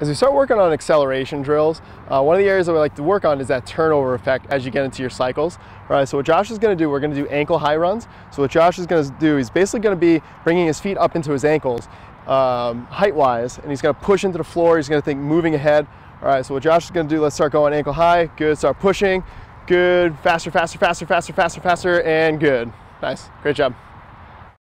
As we start working on acceleration drills, one of the areas that we like to work on is that turnover effect as you get into your cycles. All right, so what Josh is gonna do, we're gonna do ankle high runs. So what Josh is gonna do, he's basically gonna be bringing his feet up into his ankles height-wise, and he's gonna push into the floor, he's gonna think moving ahead. All right, so what Josh is gonna do, let's start going ankle high, good, start pushing, good, faster, faster, faster, faster, faster, faster, and good. Nice, great job.